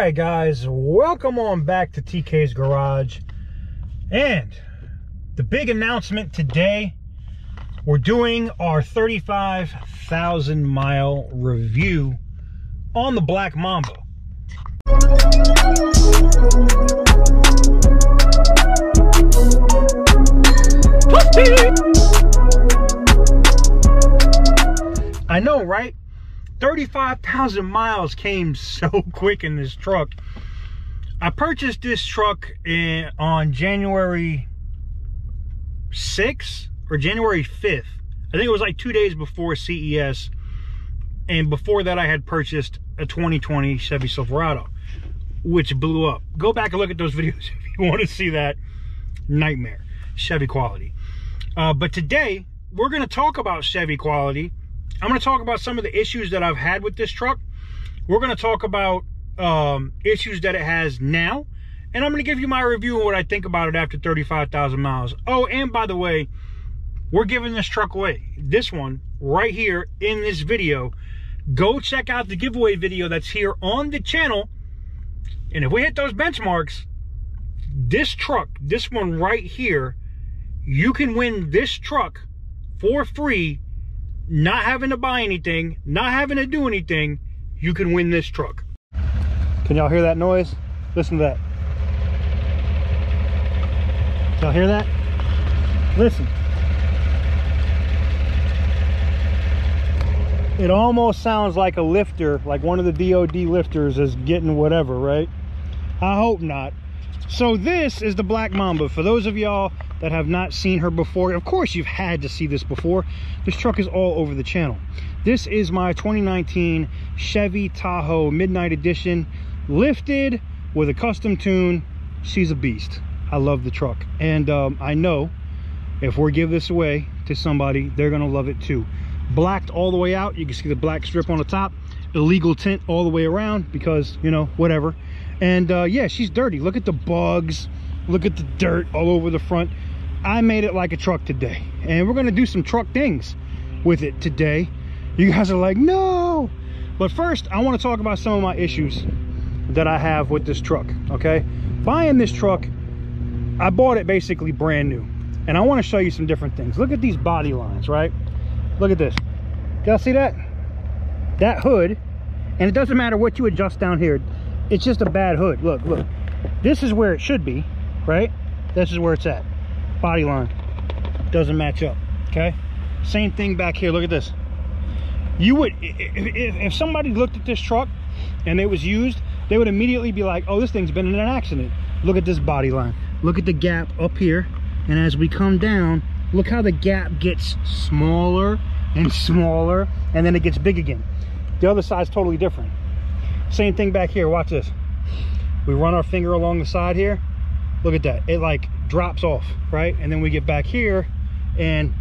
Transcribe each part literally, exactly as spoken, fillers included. Alright guys, welcome on back to T K's Garage. And the big announcement today, we're doing our thirty-five thousand mile review on the Black Mamba. I know, right? thirty-five thousand miles came so quick in this truck. I purchased this truck in, on January sixth or January fifth. I think it was like two days before C E S. And before that, I had purchased a twenty twenty Chevy Silverado, which blew up. Go back and look at those videos if you want to see that nightmare. Chevy quality. Uh, but today, we're going to talk about Chevy quality. I'm going to talk about some of the issues that I've had with this truck. We're going to talk about um, issues that it has now. And I'm going to give you my review of what I think about it after thirty-five thousand miles. Oh, and by the way, we're giving this truck away. This one right here in this video. Go check out the giveaway video that's here on the channel. And if we hit those benchmarks, this truck, this one right here, you can win this truck for free. Not having to buy anything, not having to do anything, you can win this truck. Can y'all hear that noise? Listen to that. Y'all hear that? Listen. It almost sounds like a lifter, like one of the D O D lifters is getting whatever, right? I hope not. So this is the Black Mamba. For those of y'all that have not seen her before, of course you've had to see this before. This truck is all over the channel. This is my twenty nineteen Chevy Tahoe Midnight Edition, lifted with a custom tune. She's a beast. I love the truck. And um, I know if we give this away to somebody, they're gonna love it too. Blacked all the way out. You can see the black strip on the top. Illegal tint all the way around because, you know, whatever. And uh, yeah, she's dirty. Look at the bugs. Look at the dirt all over the front. I made it like a truck today. And we're gonna do some truck things with it today. You guys are like, no. But first, I wanna talk about some of my issues that I have with this truck, okay? Buying this truck, I bought it basically brand new. And I wanna show you some different things. Look at these body lines, right? Look at this. Y'all see that? That hood, and it doesn't matter what you adjust down here. It's just a bad hood. Look, look. This is where it should be, right? This is where it's at. Body line doesn't match up, okay? Same thing back here. Look at this. You would, if, if somebody looked at this truck and it was used, they would immediately be like, oh, this thing's been in an accident. Look at this body line. Look at the gap up here. And as we come down, look how the gap gets smaller and smaller, and then it gets big again. The other side's totally different. Same thing back here, watch this. We run our finger along the side here. Look at that, it like drops off, right? And then we get back here and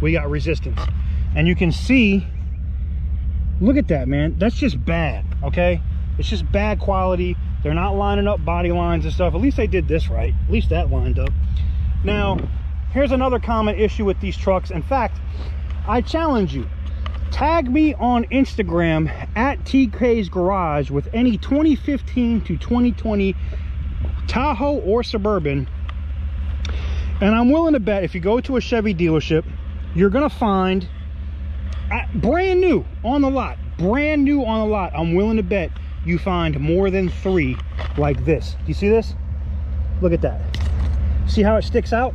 we got resistance. And you can see, look at that, man. That's just bad, okay? It's just bad quality. They're not lining up body lines and stuff. At least they did this right. At least that lined up. Now, here's another common issue with these trucks. In fact, I challenge you. Tag me on Instagram at T K's Garage with any twenty fifteen to twenty twenty Tahoe or Suburban, and I'm willing to bet if you go to a Chevy dealership, you're gonna find uh, brand new on the lot, brand new on the lot. I'm willing to bet you find more than three like this. Do you see this? Look at that. See how it sticks out?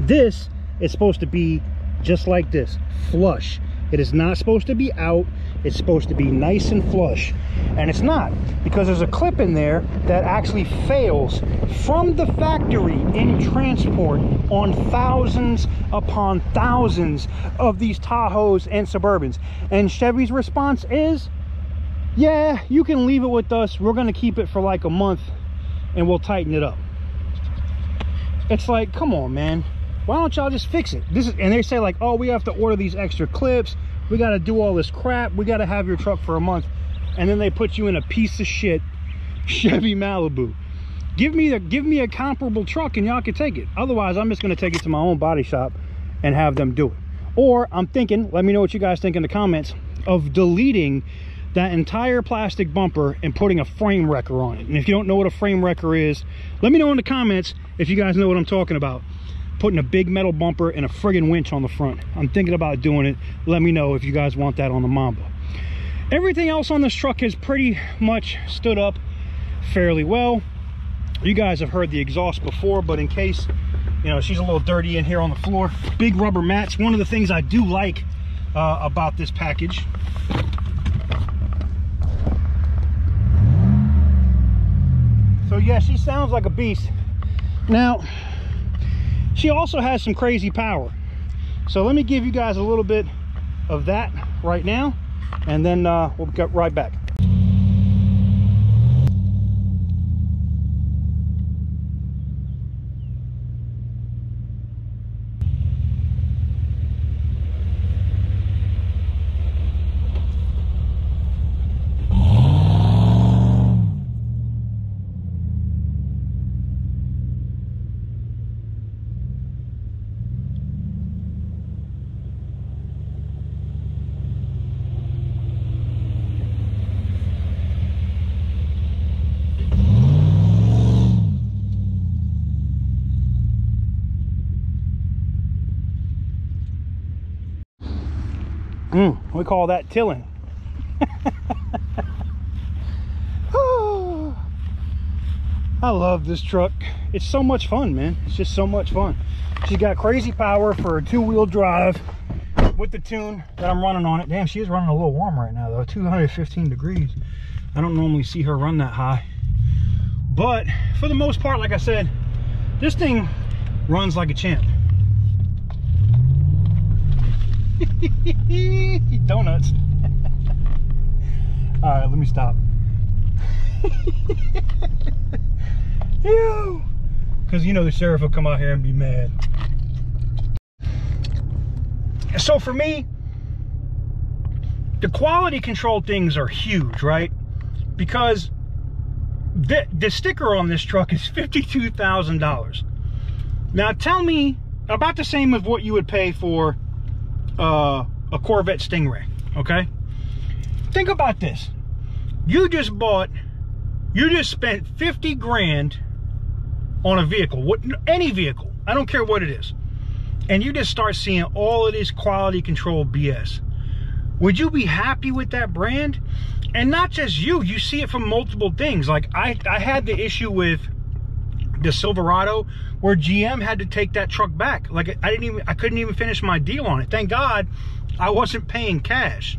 This is supposed to be just like this, flush. It is not supposed to be out. It's supposed to be nice and flush. And it's not, because there's a clip in there that actually fails from the factory in transport on thousands upon thousands of these Tahoes and Suburbans. And Chevy's response is, yeah, you can leave it with us. We're gonna keep it for like a month and we'll tighten it up. It's like, come on, man. Why don't y'all just fix it? This is, and they say like, oh, we have to order these extra clips. We got to do all this crap. We got to have your truck for a month. And then they put you in a piece of shit Chevy Malibu. Give me a, give me a comparable truck and y'all can take it. Otherwise, I'm just going to take it to my own body shop and have them do it. Or I'm thinking, let me know what you guys think in the comments, of deleting that entire plastic bumper and putting a frame wrecker on it. And if you don't know what a frame wrecker is, let me know in the comments if you guys know what I'm talking about. Putting a big metal bumper and a friggin' winch on the front. I'm thinking about doing it. Let me know if you guys want that on the Mamba. Everything else on this truck has pretty much stood up fairly well. You guys have heard the exhaust before, but in case, you know, she's a little dirty in here on the floor. Big rubber mats. One of the things I do like uh, about this package . So yeah, she sounds like a beast. Now, she also has some crazy power. So let me give you guys a little bit of that right now, and then uh, we'll get right back. Mm, we call that tilling. I love this truck. It's so much fun, man. It's just so much fun. She's got crazy power for a two-wheel drive with the tune that I'm running on it. Damn, she is running a little warm right now, though. two hundred fifteen degrees. I don't normally see her run that high. But for the most part, like I said, this thing runs like a champ. Donuts. All right, let me stop. Ew. Because you know the sheriff will come out here and be mad. So for me, the quality control things are huge, right? Because the, the sticker on this truck is fifty-two thousand dollars. Now tell me about the same as what you would pay for Uh, a Corvette Stingray, okay? Think about this. You just bought, you just spent fifty grand on a vehicle, what, any vehicle, I don't care what it is, and you just start seeing all of this quality control B S. Would you be happy with that brand? And not just you, you see it from multiple things. Like I, I had the issue with the Silverado where G M had to take that truck back. Like I didn't even, I couldn't even finish my deal on it. Thank God I wasn't paying cash.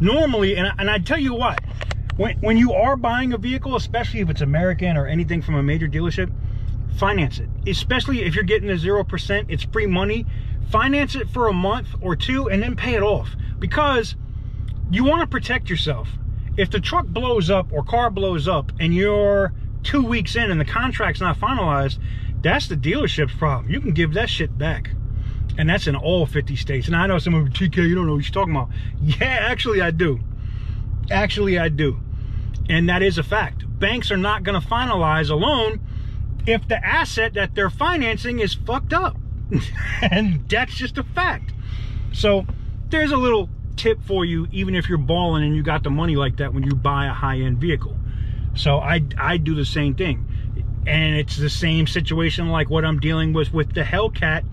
Normally, and I, and I tell you what, when, when you are buying a vehicle, especially if it's American or anything from a major dealership, finance it. Especially if you're getting a zero percent, it's free money. Finance it for a month or two and then pay it off, because you want to protect yourself. If the truck blows up or car blows up and you're two weeks in and the contract's not finalized, that's the dealership's problem. You can give that shit back, and that's in all fifty states. And I know some of you, T K, you don't know what you're talking about. Yeah, actually I do. Actually I do, and that is a fact. Banks are not going to finalize a loan if the asset that they're financing is fucked up, and that's just a fact. So there's a little tip for you, even if you're balling and you got the money like that when you buy a high-end vehicle. So I, I do the same thing. And it's the same situation like what I'm dealing with with the Hellcat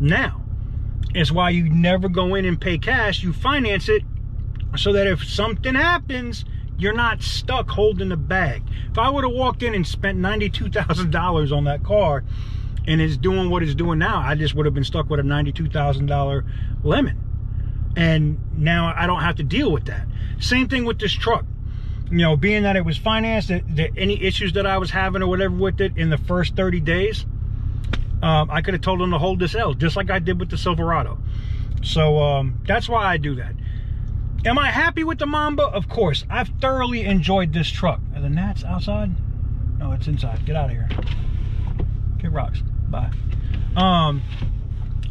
now. It's why you never go in and pay cash. You finance it so that if something happens, you're not stuck holding the bag. If I would have walked in and spent ninety-two thousand dollars on that car and it's doing what it's doing now, I just would have been stuck with a ninety-two thousand dollar lemon. And now I don't have to deal with that. Same thing with this truck. You know, being that it was financed, that, that any issues that I was having or whatever with it in the first thirty days, um, I could have told them to hold this L, just like I did with the Silverado. So um, that's why I do that. Am I happy with the Mamba? Of course. I've thoroughly enjoyed this truck. Are the gnats outside? No, it's inside. Get out of here. Get rocks. Bye. Um,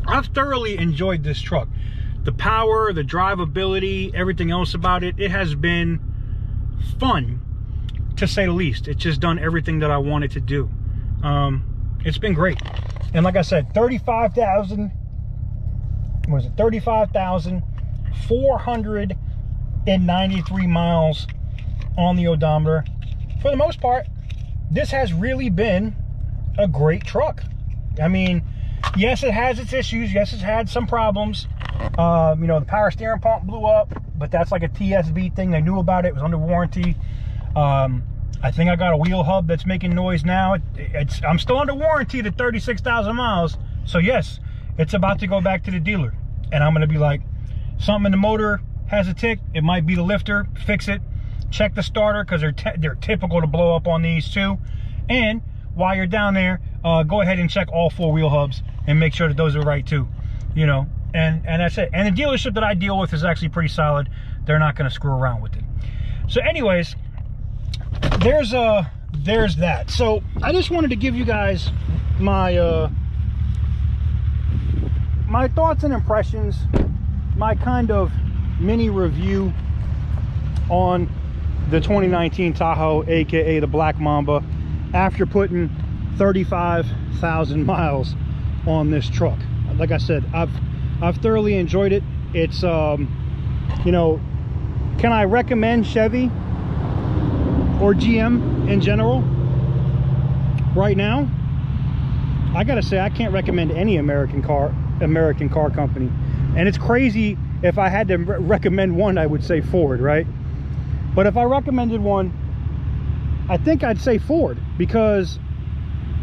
I've thoroughly enjoyed this truck. The power, the drivability, everything else about it, it has been fun, to say the least. It's just done everything that I wanted to do. Um, it's been great. And like I said, thirty-five thousand, was it thirty-five thousand four hundred and ninety-three miles on the odometer. For the most part, this has really been a great truck. I mean, yes, it has its issues. Yes, it's had some problems. Uh, you know, the power steering pump blew up, but that's like a T S B thing. They knew about it. It was under warranty. Um, I think I got a wheel hub that's making noise now. It, it's I'm still under warranty to thirty-six thousand miles. So yes, it's about to go back to the dealer. And I'm going to be like, something in the motor has a tick. It might be the lifter. Fix it. Check the starter, because they're, they're typical to blow up on these too. And while you're down there, uh, go ahead and check all four wheel hubs and make sure that those are right too. You know, and, and that's it. And the dealership that I deal with is actually pretty solid. They're not going to screw around with it. So anyways, there's uh there's that. So I just wanted to give you guys my uh my thoughts and impressions, my kind of mini review on the twenty nineteen Tahoe, aka the Black Mamba, after putting thirty-five thousand miles on this truck. Like I said, I've I've thoroughly enjoyed it. It's um you know, can I recommend Chevy or G M in general right now? I gotta say, I can't recommend any American car American car company. And it's crazy, if I had to re recommend one, I would say Ford, right? But if I recommended one, I think I'd say Ford, because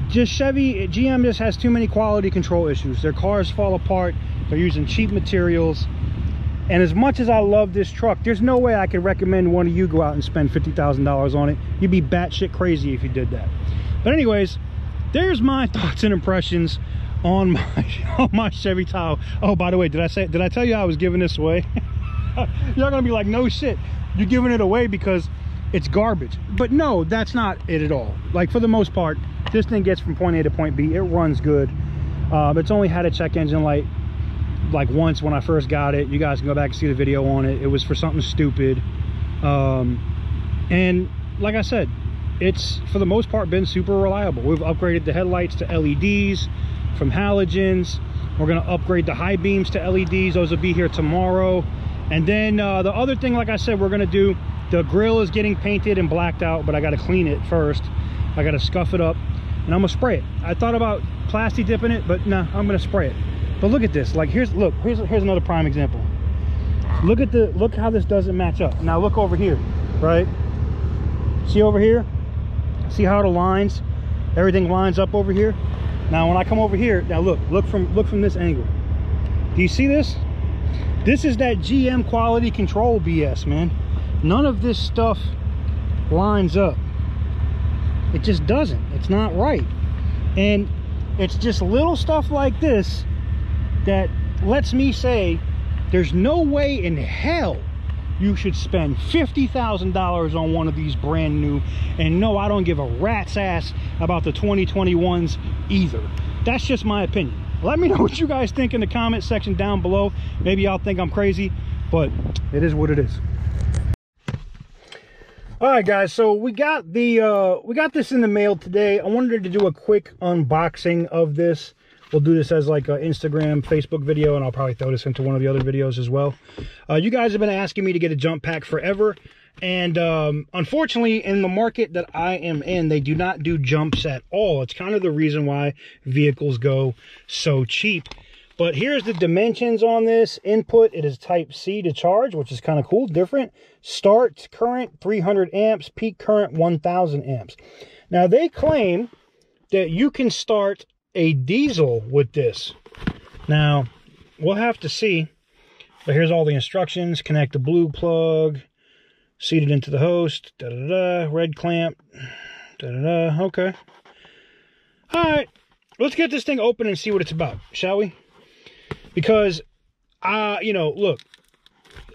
just Chevy, G M just has too many quality control issues. Their cars fall apart, they're using cheap materials. And as much as I love this truck, there's no way I could recommend one of you go out and spend fifty thousand dollars on it. You'd be batshit crazy if you did that. But anyways, there's my thoughts and impressions on my, on my Chevy Tahoe. Oh, by the way, did I say, did I tell you I was giving this away? You're gonna be like, no shit, you're giving it away because it's garbage. But no, that's not it at all. Like, for the most part, this thing gets from point A to point B. It runs good. Uh, it's only had a check engine light like once when I first got it. You guys can go back and see the video on it. It was for something stupid. Um and like I said, it's for the most part been super reliable. We've upgraded the headlights to L E Ds from halogens. We're going to upgrade the high beams to L E Ds. Those will be here tomorrow. And then uh the other thing, like I said, we're going to do, the grill is getting painted and blacked out, but I got to clean it first. I got to scuff it up and I'm gonna spray it. I thought about plasti dipping it, but nah, I'm gonna spray it. But look at this. Like, here's, look, here's here's another prime example. Look at the, look how this doesn't match up. Now look over here, right? See over here? See how it aligns? Everything lines up over here. Now when I come over here, now look, look from look from this angle. Do you see this? This is that G M quality control B S, man. None of this stuff lines up. It just doesn't. It's not right. And it's just little stuff like this that lets me say there's no way in hell you should spend fifty thousand dollars on one of these brand new. And no, I don't give a rat's ass about the twenty twenty-ones either. That's just my opinion. Let me know what you guys think in the comment section down below. Maybe y'all think I'm crazy, but it is what it is. All right, guys, so we got the uh we got this in the mail today. I wanted to do a quick unboxing of this. We'll do this as like an Instagram, Facebook video, and I'll probably throw this into one of the other videos as well. Uh, you guys have been asking me to get a jump pack forever. And um, unfortunately, in the market that I am in, they do not do jumps at all. It's kind of the reason why vehicles go so cheap. But here's the dimensions on this. Input, it is type C to charge, which is kind of cool, different. Start current, three hundred amps. Peak current, one thousand amps. Now, they claim that you can start a diesel with this. Now we'll have to see, but here's all the instructions. Connect the blue plug, seat it into the host, da da da, red clamp, da da da. Okay, all right, let's get this thing open and see what it's about, shall we? Because uh you know, look,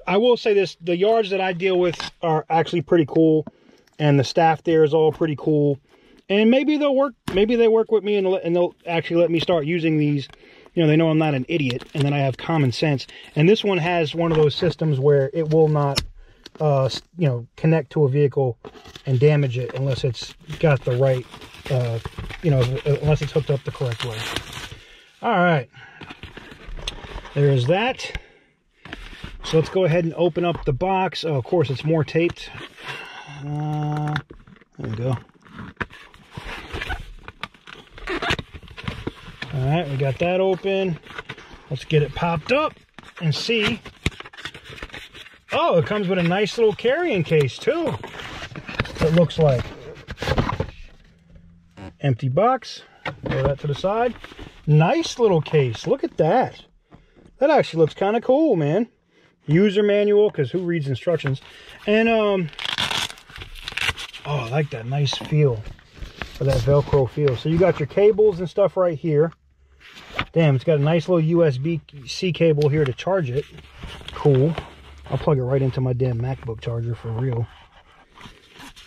I will say this, the yards that I deal with are actually pretty cool, and the staff there is all pretty cool. And maybe they'll work, maybe they work with me and, and they'll actually let me start using these. You know, they know I'm not an idiot and then I have common sense. And this one has one of those systems where it will not, uh, you know, connect to a vehicle and damage it unless it's got the right, uh, you know, unless it's hooked up the correct way. All right. There's that. So let's go ahead and open up the box. Oh, of course, it's more taped. Uh, there we go. All right, we got that open. Let's get it popped up and see. Oh, it comes with a nice little carrying case, too. It looks like. Empty box. Throw that to the side. Nice little case. Look at that. That actually looks kind of cool, man. User manual, because who reads instructions? And, um, oh, I like that nice feel. Or that Velcro feel. So you got your cables and stuff right here. Damn, it's got a nice little U S B C cable here to charge it. Cool. I'll plug it right into my damn MacBook charger for real.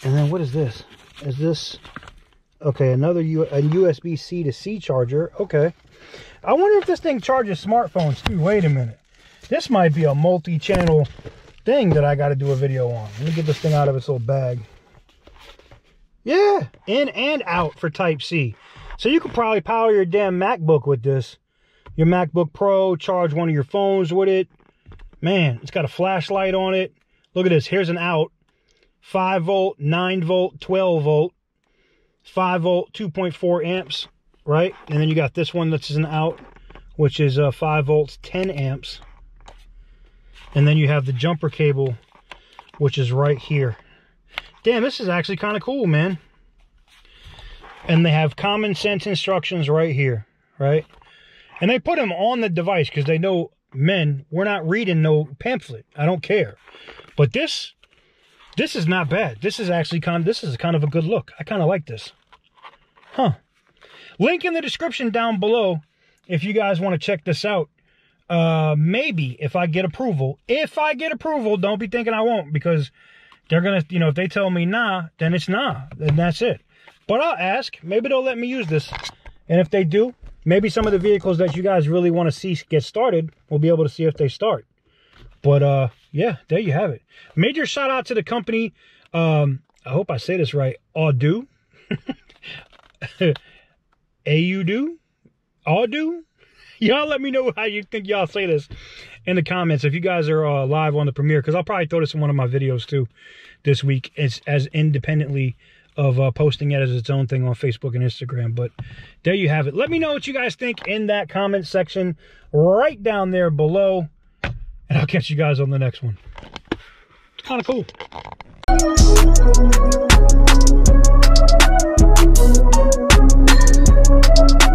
And then what is this? Is this... Okay, another U a U S B C to C charger. Okay. I wonder if this thing charges smartphones too. Wait a minute. This might be a multi-channel thing that I got to do a video on. Let me get this thing out of its little bag. Yeah, in and out for Type C. So you could probably power your damn MacBook with this. Your MacBook Pro, charge one of your phones with it. Man, it's got a flashlight on it. Look at this. Here's an out. five volt, nine volt, twelve volt. five volt, two point four amps, right? And then you got this one that's an out, which is uh, five volts, ten amps. And then you have the jumper cable, which is right here. Damn, this is actually kind of cool, man. And they have common sense instructions right here, right? And they put them on the device because they know, men, we're not reading no pamphlet. I don't care. But this... This is not bad. This is actually kind of, this is kind of a good look. I kind of like this. Huh. Link in the description down below if you guys want to check this out. Uh, maybe if I get approval. If I get approval, don't be thinking I won't, because they're going to, you know, if they tell me nah, then it's nah. Then that's it. But I'll ask. Maybe they'll let me use this. And if they do, maybe some of the vehicles that you guys really want to see get started, we'll be able to see if they start. But, uh, yeah, there you have it. Major shout out to the company. Um, I hope I say this right. Audew. A U D U? Audew? Y'all let me know how you think y'all say this in the comments if you guys are uh, live on the premiere, because I'll probably throw this in one of my videos, too, this week, as, as independently of uh, posting it as its own thing on Facebook and Instagram. But there you have it. Let me know what you guys think in that comment section right down there below. And I'll catch you guys on the next one. It's kind of cool.